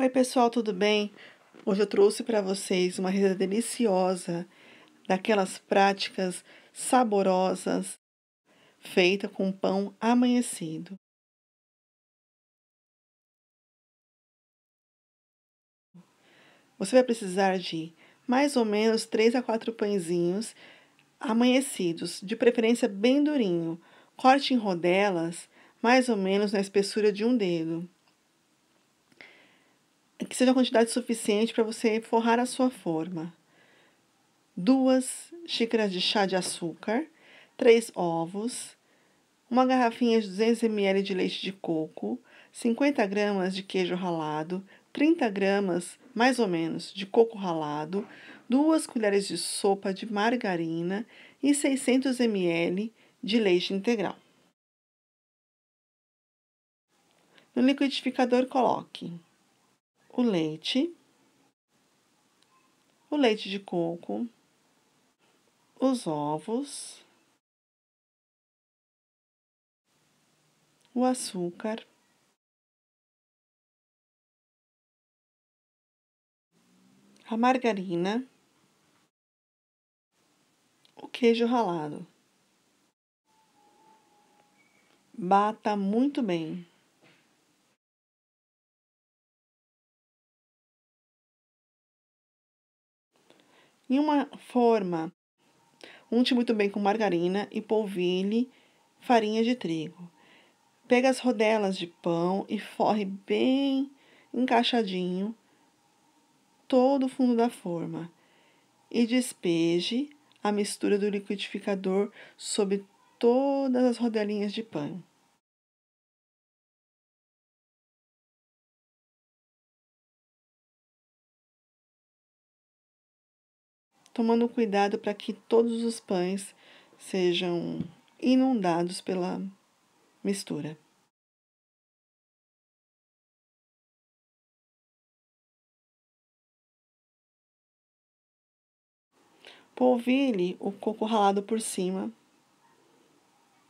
Oi pessoal, tudo bem? Hoje eu trouxe para vocês uma receita deliciosa, daquelas práticas saborosas, feita com pão amanhecido. Você vai precisar de mais ou menos 3 a 4 pãezinhos amanhecidos, de preferência bem durinho. Corte em rodelas, mais ou menos na espessura de um dedo. Que seja a quantidade suficiente para você forrar a sua forma. 2 xícaras de chá de açúcar, 3 ovos, uma garrafinha de 200 ml de leite de coco, 50 gramas de queijo ralado, 30 gramas, mais ou menos, de coco ralado, 2 colheres de sopa de margarina e 600 ml de leite integral. No liquidificador, coloque o leite de coco, os ovos, o açúcar, a margarina, o queijo ralado. Bata muito bem. Em uma forma, unte muito bem com margarina e polvilhe farinha de trigo. Pega as rodelas de pão e forre bem encaixadinho todo o fundo da forma. E despeje a mistura do liquidificador sobre todas as rodelinhas de pão. Tomando cuidado para que todos os pães sejam inundados pela mistura. Polvilhe o coco ralado por cima.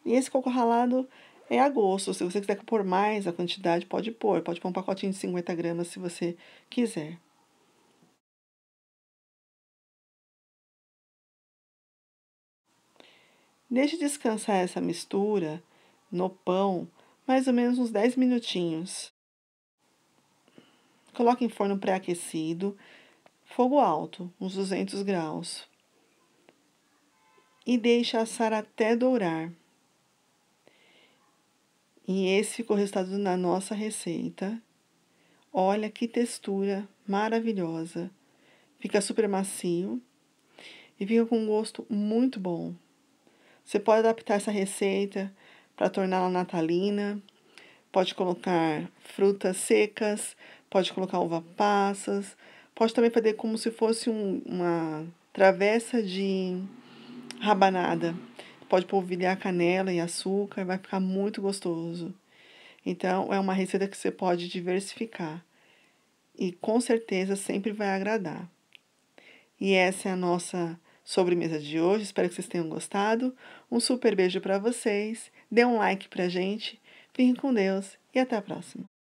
E esse coco ralado é a gosto. Se você quiser pôr mais a quantidade, pode pôr. Pode pôr um pacotinho de 50 gramas se você quiser. Deixe descansar essa mistura no pão, mais ou menos uns 10 minutinhos. Coloque em forno pré-aquecido, fogo alto, uns 200 graus. E deixe assar até dourar. E esse ficou o resultado da nossa receita. Olha que textura maravilhosa. Fica super macio e fica com um gosto muito bom. Você pode adaptar essa receita para torná-la natalina, pode colocar frutas secas, pode colocar uva passas, pode também fazer como se fosse uma travessa de rabanada. Pode polvilhar canela e açúcar, vai ficar muito gostoso. Então, é uma receita que você pode diversificar e com certeza sempre vai agradar. E essa é a nossa sobremesa de hoje, espero que vocês tenham gostado. Um super beijo para vocês, dê um like pra gente, fiquem com Deus e até a próxima.